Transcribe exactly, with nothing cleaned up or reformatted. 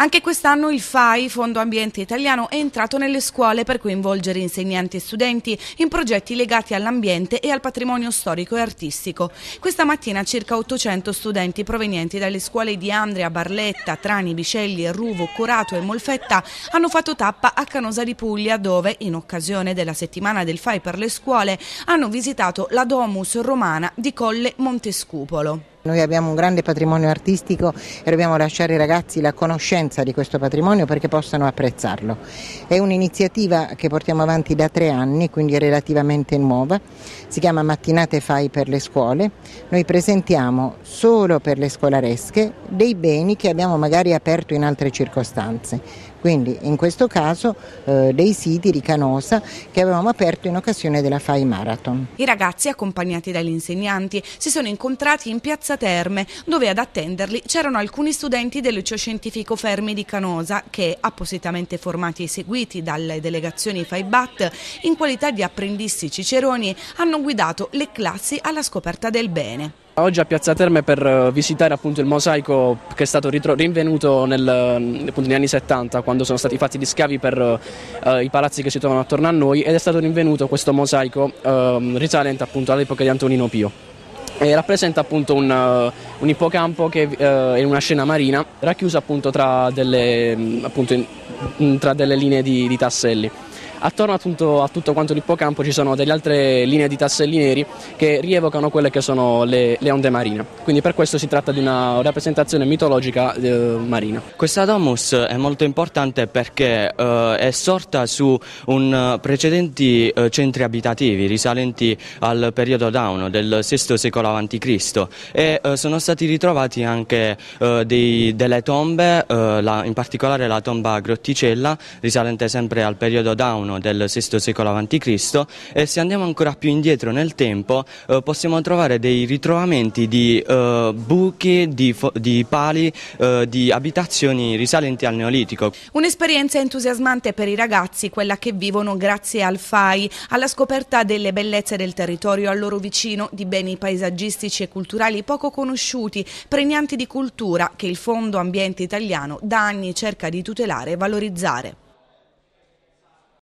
Anche quest'anno il F A I, Fondo Ambiente Italiano, è entrato nelle scuole per coinvolgere insegnanti e studenti in progetti legati all'ambiente e al patrimonio storico e artistico. Questa mattina circa ottocento studenti provenienti dalle scuole di Andria, Barletta, Trani, Bicelli, Ruvo, Curato e Molfetta hanno fatto tappa a Canosa di Puglia dove, in occasione della settimana del F A I per le scuole, hanno visitato la Domus Romana di Colle Montescupolo. Noi abbiamo un grande patrimonio artistico e dobbiamo lasciare ai ragazzi la conoscenza di questo patrimonio perché possano apprezzarlo. È un'iniziativa che portiamo avanti da tre anni, quindi è relativamente nuova, si chiama Mattinate Fai per le scuole. Noi presentiamo solo per le scolaresche dei beni che abbiamo magari aperto in altre circostanze, quindi in questo caso eh, dei siti di Canosa che avevamo aperto in occasione della Fai Marathon. I ragazzi, accompagnati dagli insegnanti, si sono incontrati in Piazza Terme, dove ad attenderli c'erano alcuni studenti del liceo scientifico Fermi di Canosa che, appositamente formati e seguiti dalle delegazioni FaiBat, in qualità di apprendisti ciceroni hanno guidato le classi alla scoperta del bene. Oggi a Piazza Terme per visitare appunto il mosaico che è stato rinvenuto nel, appunto, negli anni settanta, quando sono stati fatti gli scavi per eh, i palazzi che si trovano attorno a noi, ed è stato rinvenuto questo mosaico eh, risalente appunto all'epoca di Antonino Pio. E rappresenta appunto un, un ippocampo che eh, è una scena marina racchiusa appunto tra delle, appunto in, tra delle linee di, di tasselli. Attorno appunto a tutto quanto l'ippocampo ci sono delle altre linee di tasselli neri che rievocano quelle che sono le, le onde marine. Quindi per questo si tratta di una rappresentazione mitologica eh, marina. Questa Domus è molto importante perché eh, è sorta su un precedenti eh, centri abitativi risalenti al periodo Dauno del sesto secolo avanti Cristo e eh, sono stati ritrovati anche eh, dei, delle tombe, eh, la, in particolare la tomba Grotticella risalente sempre al periodo Dauno del sesto secolo avanti Cristo e se andiamo ancora più indietro nel tempo eh, possiamo trovare dei ritrovamenti di eh, buchi, di, di pali, eh, di abitazioni risalenti al Neolitico. Un'esperienza entusiasmante per i ragazzi, quella che vivono grazie al F A I, alla scoperta delle bellezze del territorio a loro vicino, di beni paesaggistici e culturali poco conosciuti, pregnanti di cultura, che il Fondo Ambiente Italiano da anni cerca di tutelare e valorizzare.